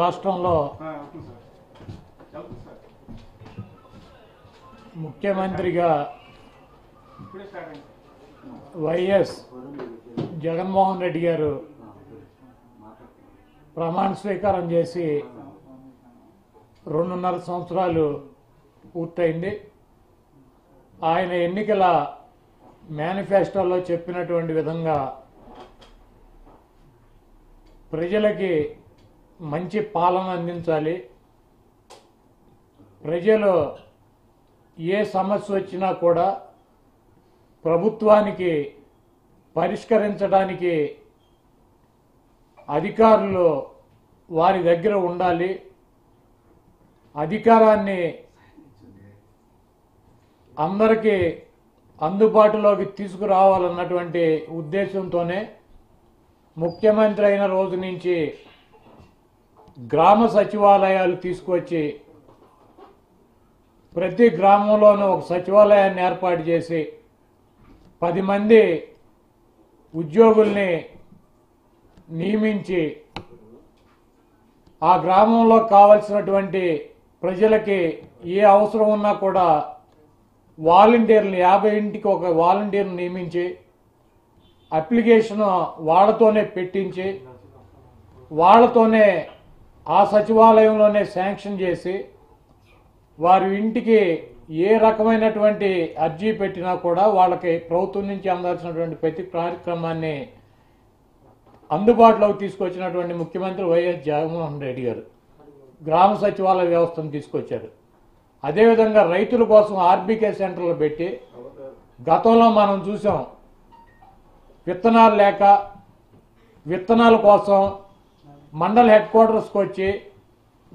రాష్ట్రంలో ముఖ్యమంత్రిగా వైఎస్ జగన్మోహన్ రెడ్డి గారు ప్రమాణ స్వీకారం చేసి 2.5 సంవత్సరాలు పూర్తయింది. ఆయన ఎన్నికల మేనిఫెస్టోలో చెప్పినటువంటి విధంగా ప్రజలకి మంచి పాలన అందించాలి, ప్రజలు ఏ సమస్య వచ్చినా కూడా ప్రభుత్వానికి పరిష్కరించడానికి అధికారులు వారి దగ్గర ఉండాలి, అధికారాన్ని అందరికీ అందుబాటులోకి తీసుకురావాలన్నటువంటి ఉద్దేశంతోనే ముఖ్యమంత్రి అయిన రోజు నుంచి గ్రామ సచివాలయాలు తీసుకొచ్చి ప్రతి గ్రామంలోనూ ఒక సచివాలయాన్ని ఏర్పాటు చేసి 10 మంది ఉద్యోగుల్ని నియమించి ఆ గ్రామంలో కావలసినటువంటి ప్రజలకి ఏ అవసరం ఉన్నా కూడా వాలంటీర్లు 50 ఇంటికి ఒక వాలంటీర్ని నియమించి అప్లికేషన్ వాళ్ళతోనే పెట్టించి వాళ్ళతోనే ఆ సచివాలయంలోనే శాంక్షన్ చేసి వారి ఇంటికి ఏ రకమైనటువంటి అర్జీ పెట్టినా కూడా వాళ్ళకి ప్రభుత్వం నుంచి అందాల్సినటువంటి ప్రతి కార్యక్రమాన్ని అందుబాటులోకి తీసుకొచ్చినటువంటి ముఖ్యమంత్రి వైఎస్ జగన్మోహన్ రెడ్డి గారు గ్రామ సచివాలయ వ్యవస్థను తీసుకొచ్చారు. అదేవిధంగా రైతుల కోసం ఆర్బీకే సెంటర్లు పెట్టి గతంలో మనం చూసాం విత్తనాలు లేక విత్తనాల కోసం మండల హెడ్ క్వార్టర్స్కి వచ్చి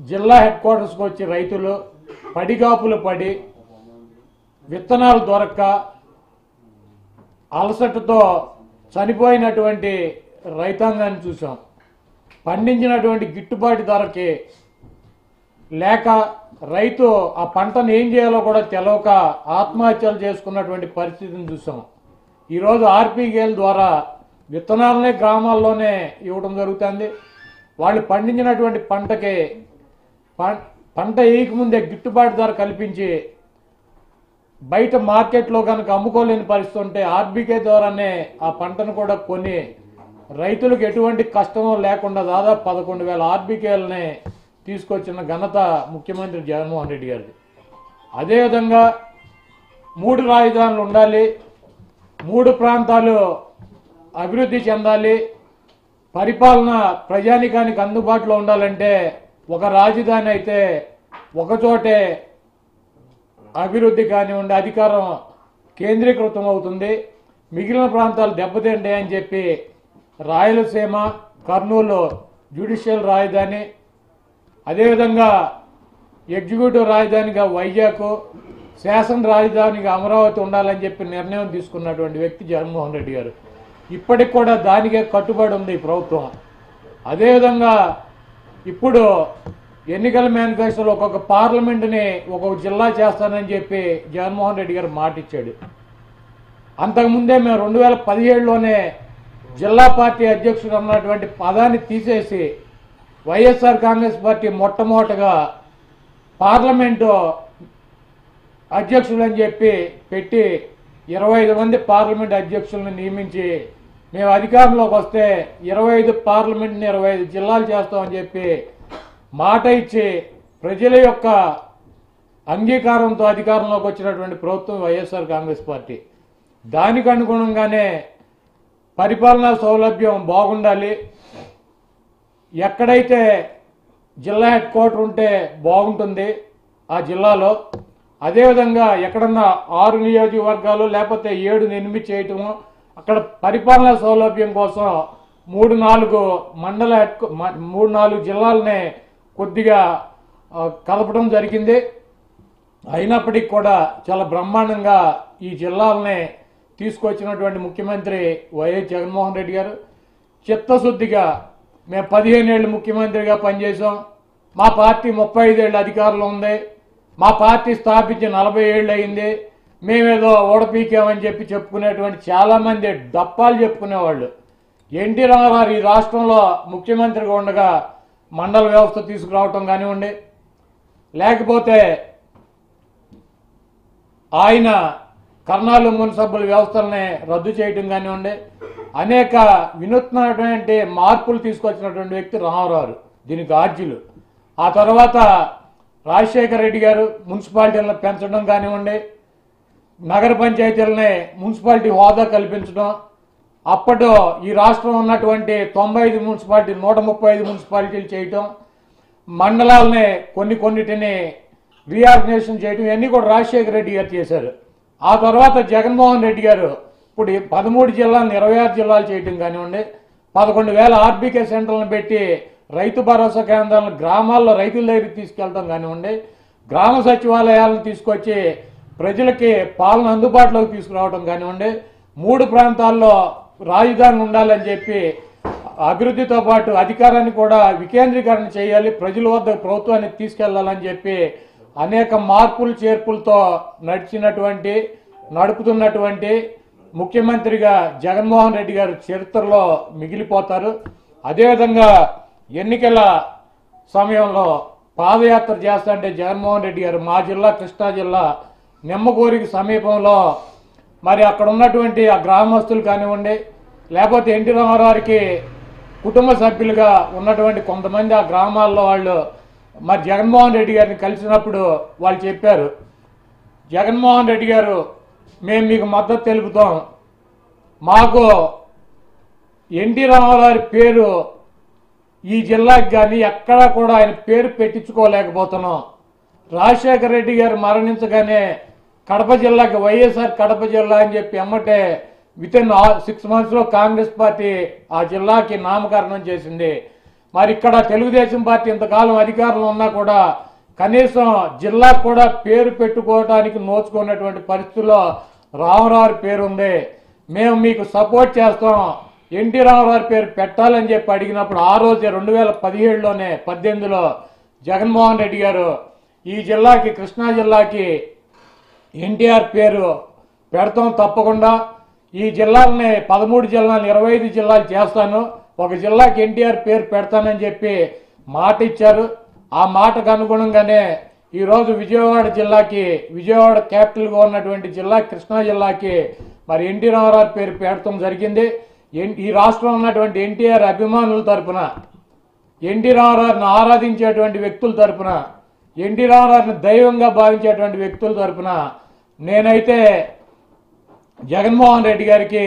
జిల్లా హెడ్ క్వార్టర్స్కి వచ్చి రైతులు పడిగాపులు పడి విత్తనాలు దొరక్క అలసటతో చనిపోయినటువంటి రైతాంగాన్ని చూసాం. పండించినటువంటి గిట్టుబాటు ధరకి లేక రైతు ఆ పంటను ఏం చేయాలో కూడా తెలవక ఆత్మహత్యలు చేసుకున్నటువంటి పరిస్థితిని చూసాం. ఈరోజు ఆర్బీకేల ద్వారా విత్తనాలనే గ్రామాల్లోనే ఇవ్వడం జరుగుతుంది. వాళ్ళు పండించినటువంటి పంటకి పంట వేయకముందే గిట్టుబాటు ధర కల్పించి బయట మార్కెట్లో కనుక అమ్ముకోలేని పరిస్థితి ఉంటే ఆర్బీకే ద్వారానే ఆ పంటను కూడా కొని రైతులకు ఎటువంటి కష్టమో లేకుండా దాదాపు 11,000 ఆర్బీకేలని తీసుకొచ్చిన ఘనత ముఖ్యమంత్రి జగన్మోహన్ రెడ్డి గారిది. అదేవిధంగా 3 రాజధానులు ఉండాలి, 3 ప్రాంతాలు అభివృద్ధి చెందాలి, పరిపాలన ప్రజానికానికి అందుబాటులో ఉండాలంటే ఒక రాజధాని అయితే ఒకచోటే అభివృద్ధి కానివ్వండి అధికారం కేంద్రీకృతం అవుతుంది, మిగిలిన ప్రాంతాలు దెబ్బతింటాయి అని చెప్పి రాయలసీమ, కర్నూలు జ్యుడిషియల్ రాజధాని, అదేవిధంగా ఎగ్జిక్యూటివ్ రాజధానిగా వైజాగ్, శాసన రాజధానిగా అమరావతి ఉండాలని చెప్పి నిర్ణయం తీసుకున్నటువంటి వ్యక్తి జగన్మోహన్ రెడ్డి గారు. ఇప్పటికి కూడా దానికే కట్టుబడి ఉంది ఈ ప్రభుత్వం. అదేవిధంగా ఇప్పుడు ఎన్నికల మేనిఫెస్టోలో ఒక్కొక్క పార్లమెంటుని ఒక్కొక్క జిల్లా చేస్తానని చెప్పి జగన్మోహన్ రెడ్డి గారు మాట ఇచ్చాడు. అంతకుముందే మేము 2017లోనే జిల్లా పార్టీ అధ్యక్షుడు అన్నటువంటి పదాన్ని తీసేసి వైఎస్ఆర్ కాంగ్రెస్ పార్టీ మొట్టమొదటగా పార్లమెంటు అధ్యక్షులని చెప్పి పెట్టి 25 మంది పార్లమెంట్ అధ్యక్షులను నియమించి మేము అధికారంలోకి వస్తే 25 పార్లమెంట్ని 25 జిల్లాలు చేస్తామని చెప్పి మాట ఇచ్చి ప్రజల యొక్క అంగీకారంతో అధికారంలోకి వచ్చినటువంటి ప్రభుత్వం వైఎస్ఆర్ కాంగ్రెస్ పార్టీ. దానికి అనుగుణంగానే పరిపాలనా సౌలభ్యం బాగుండాలి, ఎక్కడైతే జిల్లా హెడ్ క్వార్టర్ ఉంటే బాగుంటుంది ఆ జిల్లాలో, అదేవిధంగా ఎక్కడన్నా 6 నియోజకవర్గాలు లేకపోతే 7-8 చేయటము, అక్కడ పరిపాలనా సౌలభ్యం కోసం 3-4 జిల్లాలనే కొద్దిగా కలపడం జరిగింది. అయినప్పటికీ కూడా చాలా బ్రహ్మాండంగా ఈ జిల్లాలనే తీసుకొచ్చినటువంటి ముఖ్యమంత్రి వైఎస్ జగన్మోహన్ రెడ్డి గారు చిత్తశుద్ధిగా మేము 15 ఏళ్ళు ముఖ్యమంత్రిగా పనిచేసాం, మా పార్టీ 35 ఏళ్ళు అధికారంలో ఉంది, మా పార్టీ స్థాపించి 40 ఏళ్ళు అయింది, మేమేదో ఓడపీకామని చెప్పి చెప్పుకునేటువంటి చాలామంది డప్పాలు చెప్పుకునేవాళ్ళు. ఎన్టీ రామారావు ఈ రాష్ట్రంలో ముఖ్యమంత్రిగా ఉండగా మండల వ్యవస్థ తీసుకురావడం కానివ్వండి, లేకపోతే ఆయన కర్నాలు మున్సిపల్ వ్యవస్థల్ని రద్దు చేయడం కానివ్వండి, అనేక వినూత్నమైనటువంటి మార్పులు తీసుకొచ్చినటువంటి వ్యక్తి రామారావు. దీనికి ఆర్జీలు. ఆ తర్వాత రాజశేఖర రెడ్డి గారు మున్సిపాలిటీలను పెంచడం కానివ్వండి, నగర పంచాయతీలని మున్సిపాలిటీ హోదా కల్పించడం. అప్పట్లో ఈ రాష్ట్రం ఉన్నటువంటి 95 మున్సిపాలిటీలు 135 మున్సిపాలిటీలు చేయటం, మండలాలని కొన్నిటిని రీఆర్గనైజేషన్ చేయటం, ఇవన్నీ కూడా రాజశేఖర రెడ్డి గారు చేశారు. ఆ తర్వాత జగన్మోహన్ రెడ్డి గారు ఇప్పుడు 13 జిల్లాలను 26 జిల్లాలు చేయటం కానివ్వండి, 11,000 ఆర్బీకే సెంటర్లను పెట్టి రైతు భరోసా కేంద్రాలను గ్రామాల్లో రైతుల దగ్గరికి తీసుకెళ్తాం కానివ్వండి, గ్రామ సచివాలయాలను తీసుకొచ్చి ప్రజలకి పాలన అందుబాటులోకి తీసుకురావడం కానివ్వండి, 3 ప్రాంతాల్లో రాజధాని ఉండాలని చెప్పి అభివృద్ధితో పాటు అధికారాన్ని కూడా వికేంద్రీకరణ చేయాలి, ప్రజల వద్ద ప్రభుత్వాన్ని తీసుకెళ్లాలని చెప్పి అనేక మార్పులు చేర్పులతో నడుపుతున్నటువంటి ముఖ్యమంత్రిగా జగన్మోహన్ రెడ్డి గారు చరిత్రలో మిగిలిపోతారు. అదేవిధంగా ఎన్నికల సమయంలో పాదయాత్ర చేస్తాంటే జగన్మోహన్ రెడ్డి గారు మా జిల్లా కృష్ణా జిల్లా నిమ్మకూరికి సమీపంలో మరి అక్కడ ఉన్నటువంటి ఆ గ్రామస్తులు కానివ్వండి, లేకపోతే ఎన్టీ రామారావుకి కుటుంబ సభ్యులుగా ఉన్నటువంటి కొంతమంది ఆ గ్రామాల్లో వాళ్ళు మరి జగన్మోహన్ రెడ్డి గారిని కలిసినప్పుడు వాళ్ళు చెప్పారు, జగన్మోహన్ రెడ్డి గారు మేము మీకు మద్దతు తెలుపుతాం, మాకు ఎన్టీ రామారావు పేరు ఈ జిల్లాకి కానీ ఎక్కడా కూడా ఆయన పేరు పెట్టించుకోలేకపోతున్నాం, రాజశేఖర రెడ్డి గారు మరణించగానే కడప జిల్లాకి వైఎస్ఆర్ కడప జిల్లా అని చెప్పి ఎమ్మటే వితిన్ 6 monthsలో కాంగ్రెస్ పార్టీ ఆ జిల్లాకి నామకరణం చేసింది. మరి ఇక్కడ తెలుగుదేశం పార్టీ ఇంతకాలం అధికారంలో ఉన్నా కూడా కనీసం జిల్లా కూడా పేరు పెట్టుకోవడానికి నోచుకున్నటువంటి పరిస్థితుల్లో రామారావు పేరు ఉంది, మేము మీకు సపోర్ట్ చేస్తాం, ఎన్టీ రామారావు పేరు పెట్టాలని చెప్పి అడిగినప్పుడు ఆ రోజే 2017-18లో జగన్మోహన్ రెడ్డి గారు ఈ జిల్లాకి కృష్ణా జిల్లాకి ఎన్టీఆర్ పేరు పెడతాం, తప్పకుండా ఈ జిల్లాలని 13 జిల్లాలు 25 జిల్లాలు చేస్తాను, ఒక జిల్లాకి ఎన్టీఆర్ పేరు పెడతానని చెప్పి మాట ఇచ్చారు. ఆ మాటకు అనుగుణంగానే ఈరోజు విజయవాడ జిల్లాకి విజయవాడ క్యాపిటల్గా ఉన్నటువంటి జిల్లా కృష్ణా జిల్లాకి మరి ఎన్టీ రామారావు పేరు పెట్టడం జరిగింది. ఈ రాష్ట్రంలో ఉన్నటువంటి ఎన్టీఆర్ అభిమానుల తరఫున, ఎన్టీ రామారావును ఆరాధించేటువంటి వ్యక్తుల తరఫున, ఎన్టీ రామారావును దైవంగా భావించేటువంటి వ్యక్తుల తరఫున నేనైతే జగన్మోహన్ రెడ్డి గారికి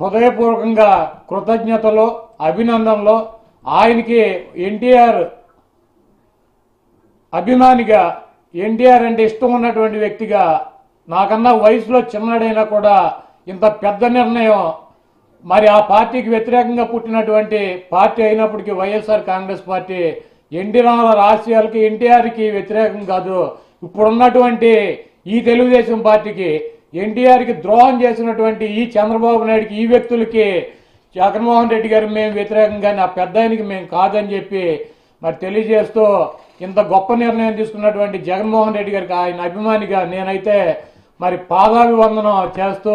హృదయపూర్వకంగా కృతజ్ఞతలో అభినందనలో ఆయనకి ఎన్టీఆర్ అభిమానిగా, ఎన్టీఆర్ అంటే ఇష్టం ఉన్నటువంటి వ్యక్తిగా, నాకన్నా వయసులో చిన్నడైనా కూడా ఇంత పెద్ద నిర్ణయం మరి ఆ పార్టీకి వ్యతిరేకంగా పుట్టినటువంటి పార్టీ అయినప్పటికీ వైఎస్ఆర్ కాంగ్రెస్ పార్టీ ఎన్టీ రామారావు ఆశయాలకి ఎన్టీఆర్కి వ్యతిరేకం కాదు, ఇప్పుడున్నటువంటి ఈ తెలుగుదేశం పార్టీకి ఎన్టీఆర్కి ద్రోహం చేసినటువంటి ఈ చంద్రబాబు నాయుడుకి ఈ వ్యక్తులకి జగన్మోహన్ రెడ్డి గారు మేము వ్యతిరేకంగా నా పెద్ద ఆయనకి మేము కాదని చెప్పి మరి తెలియజేస్తూ ఇంత గొప్ప నిర్ణయం తీసుకున్నటువంటి జగన్మోహన్ రెడ్డి గారికి ఆయన అభిమానిగా నేనైతే మరి పాదాభివందనం చేస్తూ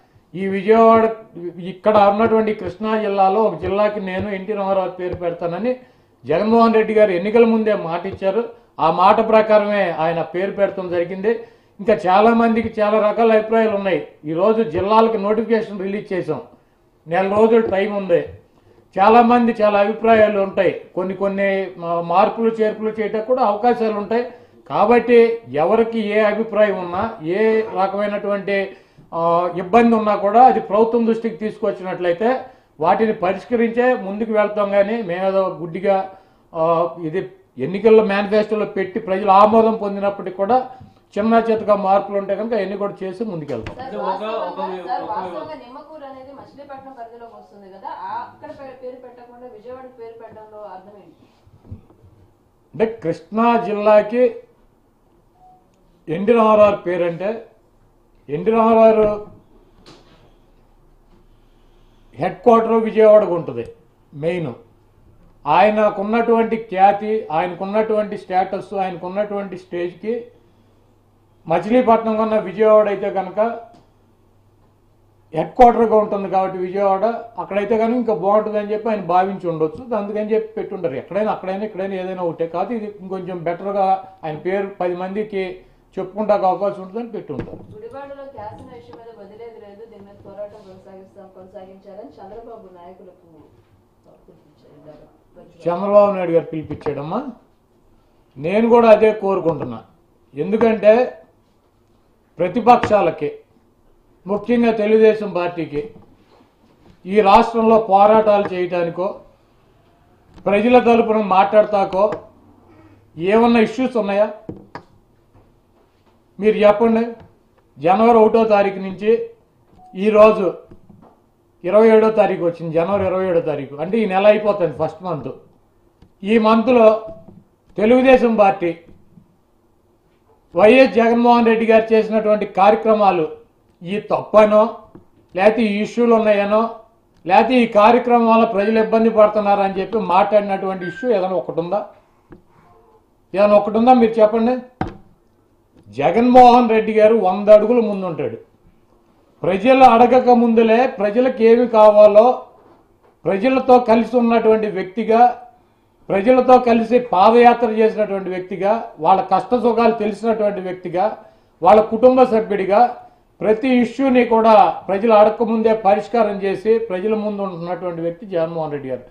ఈ విజయవాడ ఇక్కడ ఉన్నటువంటి కృష్ణా జిల్లాలో ఒక జిల్లాకి నేను ఎన్టీ రామారావు పేరు పెడతానని జగన్మోహన్ రెడ్డి గారు ఎన్నికల ముందే మాట ఇచ్చారు. ఆ మాట ప్రకారమే ఆయన పేరు పెడతాం జరిగింది. ఇంకా చాలామందికి చాలా రకాల అభిప్రాయాలు ఉన్నాయి. ఈరోజు జిల్లాలకు నోటిఫికేషన్ రిలీజ్ చేసాం, 4 రోజులు టైం ఉంది, చాలామంది చాలా అభిప్రాయాలు ఉంటాయి, కొన్ని మార్పులు చేర్పులు చేయటం కూడా అవకాశాలు ఉంటాయి. కాబట్టి ఎవరికి ఏ అభిప్రాయం ఉన్నా, ఏ రకమైనటువంటి ఇబ్బంది ఉన్నా కూడా అది ప్రభుత్వం దృష్టికి తీసుకొచ్చినట్లయితే వాటిని పరిష్కరించే ముందుకు వెళ్తాం. కానీ మేమేదో గుడ్డిగా ఇది ఎన్నికల్లో మేనిఫెస్టోలో పెట్టి ప్రజలు ఆమోదం పొందినప్పటికీ కూడా చిన్న చేతగా మార్పులు ఉంటాయి కనుక ఎన్ని కూడా చేసి ముందుకెళ్తాం. అంటే కృష్ణా జిల్లాకి ఎన్టీ రామారావు పేరంటే ఎన్టీ రామారావు హెడ్ క్వార్టర్ విజయవాడకు ఉంటుంది మెయిన్. ఆయనకున్నటువంటి ఖ్యాతి, ఆయనకున్నటువంటి స్టేటస్, ఆయనకున్నటువంటి స్టేజ్కి మచిలీపట్నం కన్నా విజయవాడ అయితే కనుక హెడ్ క్వార్టర్గా ఉంటుంది కాబట్టి విజయవాడ అక్కడైతే కానీ ఇంకా బాగుంటుందని చెప్పి ఆయన భావించి ఉండొచ్చు, అందుకని చెప్పి పెట్టుంటారు. ఎక్కడైనా అక్కడైనా ఎక్కడైనా ఏదైనా ఒకటే కాదు, ఇది ఇంకొంచెం బెటర్గా ఆయన పేరు 10 మందికి చెప్పుకుంటా అవకాశం ఉంటుందని పెట్టుంటారు. గుడివాడలో క్యాస్ట్ ఇష్యూ మీద వదిలేదు లేదు, దీని మీద పోరాటం కొనసాగించాలని చంద్రబాబు నాయకులకు చంద్రబాబు నాయుడు గారు పిలిపించాడమ్మా. నేను కూడా అదే కోరుకుంటున్నా. ఎందుకంటే ప్రతిపక్షాలకి, ముఖ్యంగా తెలుగుదేశం పార్టీకి ఈ రాష్ట్రంలో పోరాటాలు చేయడానికో ప్రజల తరపున మాట్లాడతాకో ఏమన్నా ఇష్యూస్ ఉన్నాయా? మీరు చెప్పండి. జనవరి 1వ తారీఖు నుంచి ఈరోజు 27వ తారీఖు వచ్చింది, జనవరి 27వ తారీఖు అంటే ఈ నెల అయిపోతుంది, ఫస్ట్ మంత్. ఈ మంత్లో తెలుగుదేశం పార్టీ వైఎస్ జగన్మోహన్ రెడ్డి గారు చేసినటువంటి కార్యక్రమాలు ఈ తప్పనో లేకపోతే ఈ ఇష్యూలు ఉన్నాయనో లేకపోతే ఈ కార్యక్రమాల ప్రజలు ఇబ్బంది పడుతున్నారని చెప్పి మాట్లాడినటువంటి ఇష్యూ ఏదైనా ఒకటి ఉందా? ఏదైనా ఒకటి ఉందా? మీరు చెప్పండి. జగన్మోహన్ రెడ్డి గారు 100 అడుగులు ముందుంటాడు. ప్రజలు అడగక ముందులే ప్రజలకు ఏమి కావాలో ప్రజలతో కలిసి ఉన్నటువంటి వ్యక్తిగా, ప్రజలతో కలిసి పాదయాత్ర చేసినటువంటి వ్యక్తిగా, వాళ్ళ కష్ట సుఖాలు తెలిసినటువంటి వ్యక్తిగా, వాళ్ళ కుటుంబ సభ్యుడిగా ప్రతి ఇష్యూని కూడా ప్రజలు అడగకముందే పరిష్కారం చేసి ప్రజల ముందు ఉంటున్నటువంటి వ్యక్తి జగన్మోహన్ రెడ్డి గారు.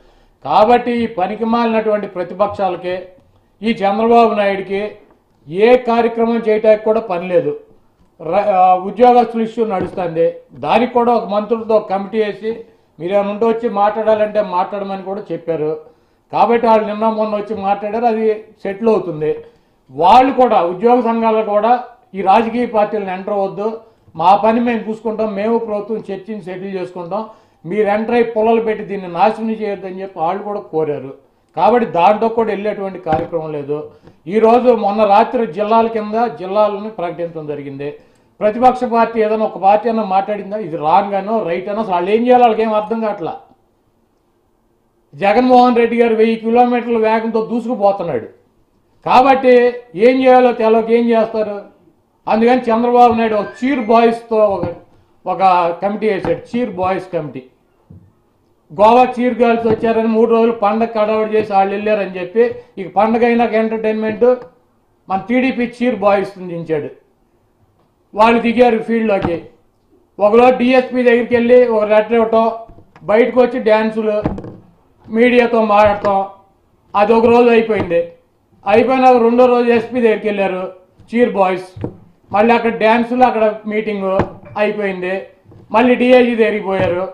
కాబట్టి ఈ పనికి మాలినటువంటి ప్రతిపక్షాలకే, ఈ చంద్రబాబు నాయుడికి ఏ కార్యక్రమం చేయటానికి కూడా పని లేదు. ఉద్యోగస్తుల ఇష్యూ నడుస్తుంది, దానికి కూడా ఒక మంత్రులతో కమిటీ వేసి మీరు ఏమైనా ఉంటే వచ్చి మాట్లాడాలంటే మాట్లాడమని కూడా చెప్పారు. కాబట్టి వాళ్ళు నిన్న మొన్న వచ్చి మాట్లాడారు, అది సెటిల్ అవుతుంది. వాళ్ళు కూడా ఉద్యోగ సంఘాలు కూడా ఈ రాజకీయ పార్టీలను ఎంటర్ అవ్వద్దు, మా పని మేము చూసుకుంటాం, మేము ప్రభుత్వం చర్చిని సెటిల్ చేసుకుంటాం, మీరు ఎంటర్ అయ్యి పొలాలు పెట్టి దీన్ని నాశనం చేయొద్దని చెప్పి వాళ్ళు కూడా కోరారు. కాబట్టి దాంట్లో కూడా వెళ్ళేటువంటి కార్యక్రమం లేదు. ఈరోజు మొన్న రాత్రి జిల్లాల కింద జిల్లాలను ప్రకటించడం జరిగింది. ప్రతిపక్ష పార్టీ ఏదైనా ఒక పార్టీ అన్నా మాట్లాడిందా? ఇది రాంగ్ అనో రైట్ అనో వాళ్ళు ఏం చేయాలి వాళ్ళకి ఏం అర్థం కావట్లా. జగన్మోహన్ రెడ్డి గారు 1000 కిలోమీటర్ల వేగంతో దూసుకుపోతున్నాడు, కాబట్టి ఏం చేయాలో తెలవక ఏం చేస్తారు. అందుకని చంద్రబాబు నాయుడు ఒక చీర్ బాయ్స్తో ఒక కమిటీ వేశాడు, cheer boys committee. Goa cheer girls వచ్చారని 3 రోజులు పండగ కడవడి చేసి వాళ్ళు వెళ్ళారని చెప్పి ఇక పండగ అయినాక ఎంటర్టైన్మెంట్ మన టీడీపీ చీర్ బాయ్స్ దించాడు. వాళ్ళు దిగారు ఫీల్డ్లోకి, ఒకరో డిఎస్పీ దగ్గరికి వెళ్ళి ఒక లెటర్ ఇవ్వటం, బయటకు వచ్చి డ్యాన్సులు, మీడియాతో మాట్లాడటం, అది ఒక రోజు అయిపోయింది. అయిపోయినాక 2వ రోజు ఎస్పీ దగ్గరికి వెళ్ళారు చీర్ బాయ్స్, మళ్ళీ అక్కడ డ్యాన్సులు, అక్కడ మీటింగు అయిపోయింది. మళ్ళీ డిఐజీ దగ్గరికి పోయారు,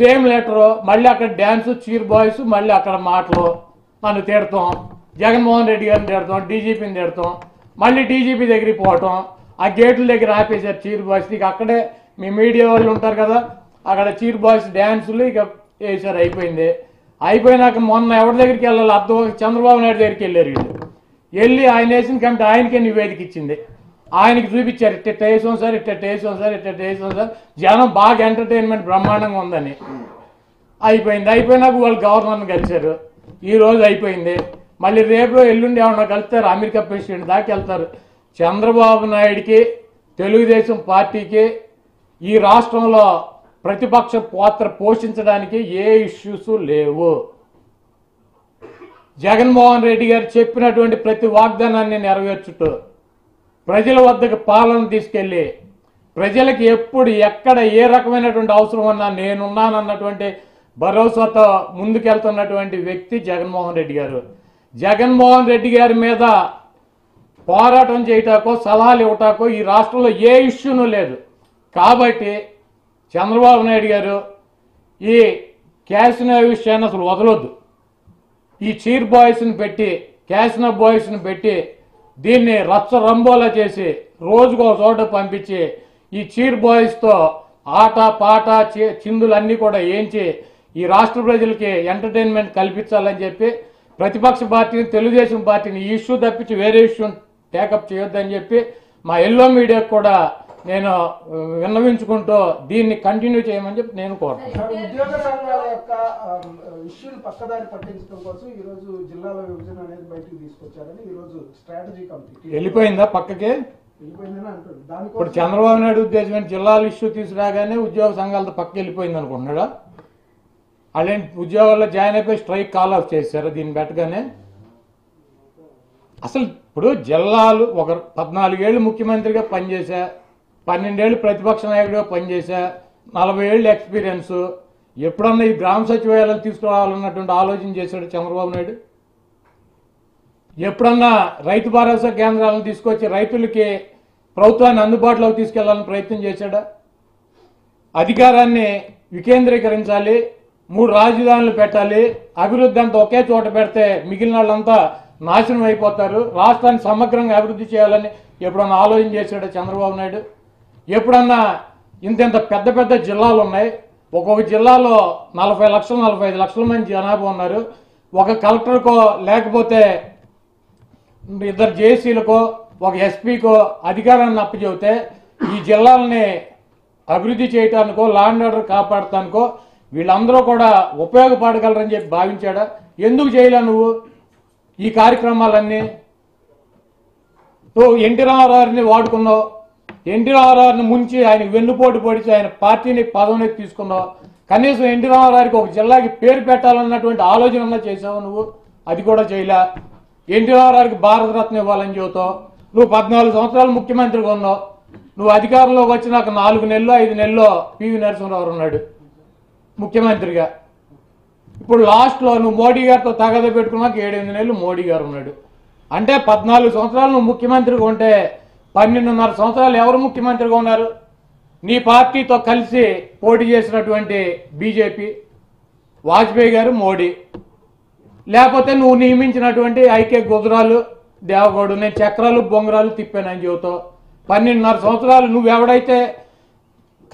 సేమ్ లెటరు, మళ్ళీ అక్కడ డ్యాన్సు, చీర్ బాయ్స్, మళ్ళీ అక్కడ మాటలు, నన్ను తిడతాం, జగన్మోహన్ రెడ్డి గారిని తిడతాం, డీజీపీని తిడతాం, మళ్ళీ డీజీపీ దగ్గరికి పోవటం. ఆ గేట్ల దగ్గర ఆపేశారు చీర్ బాయ్స్. ఇక అక్కడే మీ మీడియా వాళ్ళు ఉంటారు కదా, అక్కడ చీర్ బాయ్స్ డ్యాన్సులు ఇక వేసారు, అయిపోయింది. అయిపోయినాక మొన్న ఎవరి దగ్గరికి వెళ్ళాలి అర్థం, చంద్రబాబు నాయుడు దగ్గరికి వెళ్ళారు వీళ్ళు. వెళ్ళి ఆయన వేసిన కమిటీ ఆయనకే నివేదిక ఇచ్చింది, ఆయనకి చూపించారు, ఇట్ట వేసాం సార్, ఇట్ట వేసాం సార్, ఇట్ట వేసాం సార్, జనం బాగా ఎంటర్టైన్మెంట్ బ్రహ్మాండంగా ఉందని. అయిపోయింది. అయిపోయినాక వాళ్ళు గవర్నర్ని కలిశారు, ఈరోజు అయిపోయింది. మళ్ళీ రేపు ఎల్లుండి ఏమన్నా కలుస్తారు, అమెరికా ప్రెసిడెంట్ దాకా వెళ్తారు. చంద్రబాబు నాయుడికి, తెలుగుదేశం పార్టీకి ఈ రాష్ట్రంలో ప్రతిపక్ష పాత్ర పోషించడానికి ఏ ఇష్యూస్ లేవు. జగన్మోహన్ రెడ్డి గారు చెప్పినటువంటి ప్రతి వాగ్దానాన్ని నెరవేర్చుతూ ప్రజల వద్దకు పాలన తీసుకెళ్ళి ప్రజలకు ఎప్పుడు ఎక్కడ ఏ రకమైనటువంటి అవసరం ఉన్నా నేనున్నానన్నటువంటి భరోసాతో ముందుకెళ్తున్నటువంటి వ్యక్తి జగన్మోహన్ రెడ్డి గారు. జగన్మోహన్ రెడ్డి గారి మీద పోరాటం చేయటాకో సలహాలు ఇవ్వటాకో ఈ రాష్ట్రంలో ఏ ఇష్యూను లేదు. కాబట్టి చంద్రబాబు నాయుడు గారు ఈ క్యాసినో విషయాన్ని అసలు వదలొద్దు. ఈ చీర్ బాయ్స్ని పెట్టి, క్యాసినో బాయ్స్ని పెట్టి దీన్ని రచ్చ రంబోలా చేసి రోజుకు ఒక చోట పంపించి ఈ చీర్ బాయ్స్తో ఆట పాట చిందులన్నీ కూడా ఏంచి ఈ రాష్ట్ర ప్రజలకి ఎంటర్టైన్మెంట్ కల్పించాలని చెప్పి ప్రతిపక్ష పార్టీని తెలుగుదేశం పార్టీని ఈ ఇష్యూ తప్పించి వేరే ఇష్యూ టేకప్ చేయొద్దని చెప్పి మా ఎల్లో మీడియాకు కూడా నేను విన్నవించుకుంటూ దీన్ని కంటిన్యూ చేయమని చెప్పి నేను కోరుతున్నాను. ఉద్యోగ సంఘాల యొక్క ఇష్యూని పక్కదారి పట్టించడం కోసం ఈరోజు జిల్లాల విభజన అనేది బయటకు తీసుకొచ్చారని ఈరోజు స్ట్రాటజీ కమిటీ వెళ్ళిపోయిందా పక్కకి వెళ్ళిపోయిందని అంటారు. దాని ఇప్పుడు చంద్రబాబు నాయుడు ఉద్దేశం జిల్లాల ఇష్యూ తీసుకురాగానే ఉద్యోగ సంఘాలతో పక్కకి వెళ్ళిపోయింది అనుకుంటున్నాడా? అలాంటి ఉద్యోగాల్లో జాయిన్ అయిపోయి స్ట్రైక్ కాల్ ఆఫ్ చేశారు దీన్ని పెట్టగానే. అసలు ఇప్పుడు జిల్లాలు ఒక 14 ఏళ్ళు ముఖ్యమంత్రిగా పనిచేశా, 12 ఏళ్ళు ప్రతిపక్ష నాయకుడిగా పనిచేశా, 40 ఏళ్ళు ఎక్స్పీరియన్సు, ఎప్పుడన్నా ఈ గ్రామ సచివాలయాలు తీసుకురావాలన్నటువంటి ఆలోచన చేశాడు చంద్రబాబు నాయుడు? ఎప్పుడన్నా రైతు భరోసా కేంద్రాలను తీసుకొచ్చి రైతులకి ప్రభుత్వాన్ని అందుబాటులోకి తీసుకెళ్లాలని ప్రయత్నం చేశాడా? అధికారాన్ని వికేంద్రీకరించాలి, 3 రాజధానులు పెట్టాలి, అభివృద్ధి అంతా ఒకే చోట పెడితే మిగిలిన వాళ్ళంతా నాశనం అయిపోతారు, రాష్ట్రాన్ని సమగ్రంగా అభివృద్ధి చేయాలని ఎప్పుడన్నా ఆలోచన చేశాడు చంద్రబాబు నాయుడు? ఎప్పుడన్నా ఇంత పెద్ద పెద్ద జిల్లాలు ఉన్నాయి, ఒక్కొక్క జిల్లాలో 40 లక్షలు 45 లక్షల మంది జనాభా ఉన్నారు, ఒక కలెక్టర్కో లేకపోతే 2 జేఏసీలకో 1 ఎస్పీకో అధికారాన్ని అప్పచెబితే ఈ జిల్లాలని అభివృద్ధి చేయటానికో లాండ్ ఆర్డర్ కాపాడటానికో వీళ్ళందరూ కూడా ఉపయోగపడగలరని చెప్పి భావించాడా? ఎందుకు చేయలే నువ్వు ఈ కార్యక్రమాలన్నీ? నువ్వు ఎన్టీ రామారావుని వాడుకున్నావు, ఎన్టీ రామారావుని ముంచి ఆయన వెన్నుపోటు పొడిచి ఆయన పార్టీని పదవిలోకి తీసుకున్నావు, కనీసం ఎన్టీ రామారావుకి ఒక జిల్లాకి పేరు పెట్టాలన్నటువంటి ఆలోచన చేసావు నువ్వు, అది కూడా చేయలే. ఎన్టీ రామారావుకి భారతరత్న ఇవ్వాలని చెబుతావు, నువ్వు 14 సంవత్సరాలు ముఖ్యమంత్రిగా ఉన్నావు, నువ్వు అధికారంలోకి వచ్చి నాకు 4 నెలలో 5 నెలలో పివి నరసింహరావు ఉన్నాడు ముఖ్యమంత్రిగా, ఇప్పుడు లాస్ట్లో నువ్వు మోడీ గారితో తగద పెట్టుకున్నాక 7-8 నెలలు మోడీ గారు ఉన్నాడు. అంటే 14 సంవత్సరాలు నువ్వు ముఖ్యమంత్రిగా ఉంటే 12.5 సంవత్సరాలు ఎవరు ముఖ్యమంత్రిగా ఉన్నారు? నీ పార్టీతో కలిసి పోటీ చేసినటువంటి బీజేపీ, వాజ్పేయి గారు, మోడీ, లేకపోతే నువ్వు నియమించినటువంటి ఐకే గుజరాలు, దేవగౌడ. నేను చక్రాలు బొంగరాలు తిప్పానని చెబుతావు. 12.5 సంవత్సరాలు నువ్వెవడైతే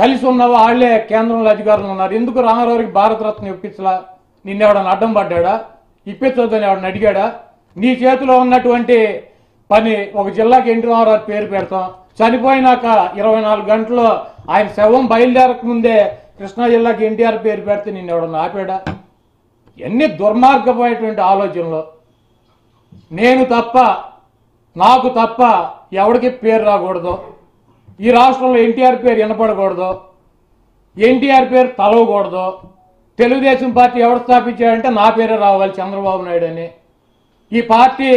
కలిసి ఉన్నావో వాళ్లే కేంద్రంలో అధికారులు ఉన్నారు, ఎందుకు రామారావుకి భారతరత్న ఇప్పించలా? నిన్ను ఎవడన్నా అడ్డం పడ్డా? ఇప్పించొద్దని ఎవడన్నా అడిగాడా? నీ చేతిలో ఉన్నటువంటి పని ఒక జిల్లాకి ఎన్టీ రామారావు పేరు పెడతాం, చనిపోయినాక 24 గంటల్లో ఆయన శవం బయలుదేరక ముందే కృష్ణా జిల్లాకి ఎన్టీఆర్ పేరు పెడితే నిన్ను ఎవడన్నా ఆపాడా? ఎన్ని దుర్మార్గమైనటువంటి ఆలోచనలు. నేను తప్ప నాకు తప్ప ఎవడికి పేరు రాకూడదు, ఈ రాష్ట్రంలో ఎన్టీఆర్ పేరు వినపడకూడదు, ఎన్టీఆర్ పేరు తలవకూడదు, తెలుగుదేశం పార్టీ ఎవరు స్థాపించాడంటే నా పేరే రావాలి చంద్రబాబు నాయుడు అని, ఈ పార్టీ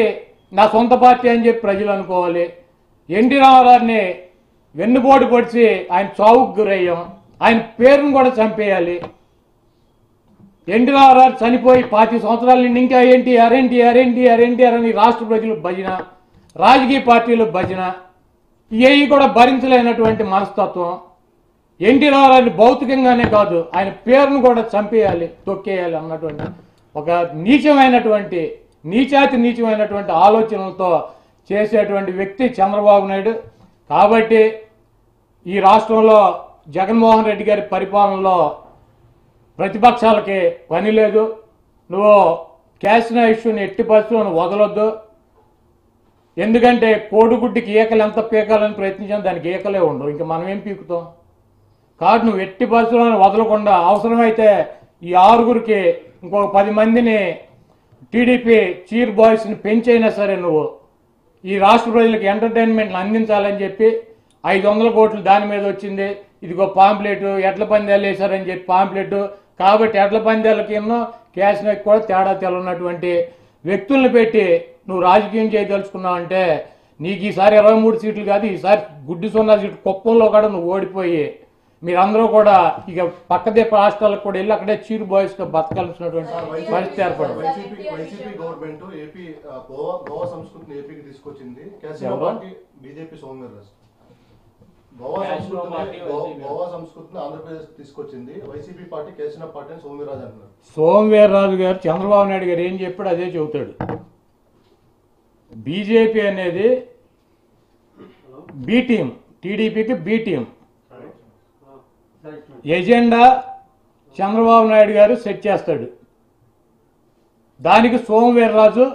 నా సొంత పార్టీ అని చెప్పి ప్రజలు అనుకోవాలి. ఎన్టీ రామారావుని వెన్నుపోటు పొడిచి ఆయన చావుకు గురయ్యాం, ఆయన పేరును కూడా చంపేయాలి. ఎన్టీ రామారావు చనిపోయి 40 సంవత్సరాల నుండి ఇంకా ఎన్టీఆర్ ఎన్టీఆర్ ఎన్టీఆర్ ఎన్టీఆర్ అని రాష్ట్ర ప్రజలు భజన, రాజకీయ పార్టీలు భజన, ఏవి కూడా భరించలేనటువంటి మనస్తత్వం. ఎన్టీ రామారావుని భౌతికంగానే కాదు ఆయన పేరును కూడా చంపేయాలి, తొక్కేయాలి అన్నటువంటి ఒక నీచమైనటువంటి నీచాతి నీచమైనటువంటి ఆలోచనలతో చేసేటువంటి వ్యక్తి చంద్రబాబు నాయుడు. కాబట్టి ఈ రాష్ట్రంలో జగన్మోహన్ రెడ్డి గారి పరిపాలనలో ప్రతిపక్షాలకి పని లేదు. నువ్వు క్యాష్నా ఇష్యూని ఎట్టి పరిస్థితులను వదలొద్దు, ఎందుకంటే కోడిగుడ్డుకి ఈకలు ఎంత పీకాలని ప్రయత్నించాం, దానికి ఈకలే ఉండవు, ఇంకా మనం ఏం పీకుతాం? కాదు నువ్వు ఎట్టి పరిస్థితులను వదలకుండా అవసరమైతే ఈ 6గురికి ఇంకొక 10 మందిని టీడీపీ చీర్ బాయ్స్ని పెంచైనా సరే నువ్వు ఈ రాష్ట్ర ప్రజలకు ఎంటర్టైన్మెంట్ని అందించాలని చెప్పి 500 కోట్లు దాని మీద వచ్చింది. ఇదిగో పాంప్లెట్, ఎడ్ల పందాలు వేశారని చెప్పి పాంప్లెట్, కాబట్టి ఎడ్ల పందాలకి ఎన్నో క్యాష్కి కూడా తేడా తెలన్నటువంటి వ్యక్తులను పెట్టి నువ్వు రాజకీయం చేయదలుచుకున్నావు అంటే నీకు ఈసారి 23 సీట్లు కాదు, ఈసారి గుడ్డి 0 సీట్లు కుప్పంలో కూడా నువ్వు ఓడిపోయి మీరందరూ కూడా ఇక పక్కదే రాష్ట్రాలకు కూడా వెళ్ళి అక్కడే చీర్ బాయ్స్గా బతకాల్సినటువంటి పరిస్థితి ఏర్పడింది. గోవా సంస్కృతిని ఆంధ్రప్రదేశ్ తీసుకొచ్చింది వైసీపీ పార్టీ, కేసీఆర్ పార్టీ అని సోమవీర్రాజు అంటున్నారు. సోమవీర్రాజు గారు చంద్రబాబు నాయుడు గారు ఏం చెప్పాడు అదే చెబుతాడు. బీజేపీ అనేది బి టీం, టీడీపీకి B team. Agenda Chandrababu Naidu గారు సెట్ చేస్తాడు, దానికి సోమవీర్రాజు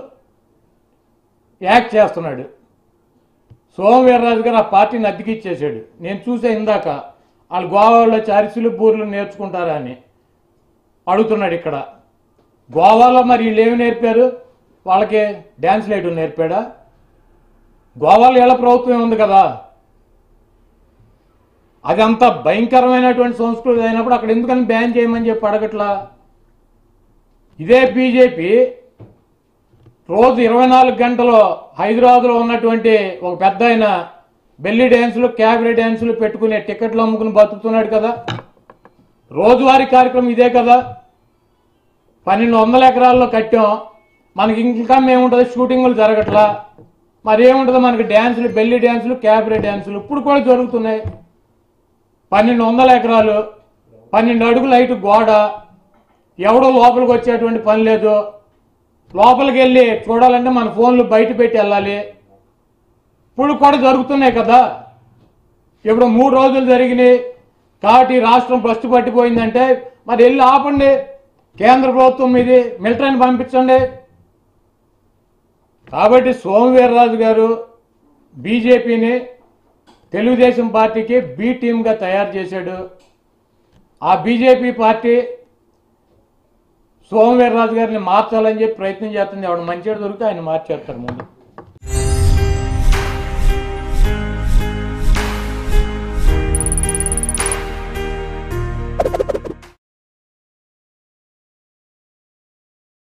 యాక్ట్ చేస్తున్నాడు. సోమవీర్రాజు గారు ఆ పార్టీని అద్దెకిచ్చేసాడు. నేను చూసే ఇందాక వాళ్ళు గోవాలో చారిసులు బూర్లు నేర్చుకుంటారా అని అడుగుతున్నాడు. ఇక్కడ గోవాలో మరి వీళ్ళేమి నేర్పారు? వాళ్ళకి డ్యాన్స్ లేయడం నేర్పాడా? గోవాలో ఎలా ప్రభుత్వం ఉంది కదా, అది అంత భయంకరమైనటువంటి సంస్కృతి అయినప్పుడు అక్కడ ఎందుకని బ్యాన్ చేయమని చెప్పి అడగట్లా? ఇదే బీజేపీ రోజు 24 గంటలు హైదరాబాద్లో ఉన్నటువంటి ఒక పెద్ద ఆయన బెల్లీ డ్యాన్సులు క్యాబరీ డ్యాన్సులు పెట్టుకునే టికెట్లు అమ్ముకుని బతుకుతున్నాడు కదా. రోజువారీ కార్యక్రమం ఇదే కదా. 1200 ఎకరాల్లో కట్టాం, మనకి ఇంకా ఏముంటుంది? షూటింగులు జరగట్లా, మరి ఏముంటుంది మనకి? డ్యాన్సులు, బెల్లీ డ్యాన్సులు, క్యాబరీ డ్యాన్సులు ఇప్పుడు కూడా జరుగుతున్నాయి. 1200 ఎకరాలు, 12 అడుగుల హైట్ గోడ, ఎవడో లోపలికి వచ్చేటువంటి పని లేదు. లోపలికి వెళ్ళి చూడాలంటే మన ఫోన్లు బయట పెట్టి వెళ్ళాలి. ఇప్పుడు కూడా జరుగుతున్నాయి కదా. ఇప్పుడు 3 రోజులు జరిగినాయి కాబట్టి రాష్ట్రం భ్రష్టు పట్టిపోయిందంటే మరి వెళ్ళి ఆపండి, కేంద్ర ప్రభుత్వం ఇది, మిలిటరీని పంపించండి. కాబట్టి సోమవీర్రాజు గారు బీజేపీని తెలుగుదేశం పార్టీకి బి టీమ్గా తయారు చేశాడు. ఆ బీజేపీ పార్టీ సోమవీర్రాజు గారిని మార్చాలని చెప్పి ప్రయత్నం చేస్తుంది. ఆవిడ మంచిగా దొరికితే ఆయన మార్చేస్తారు ముందు.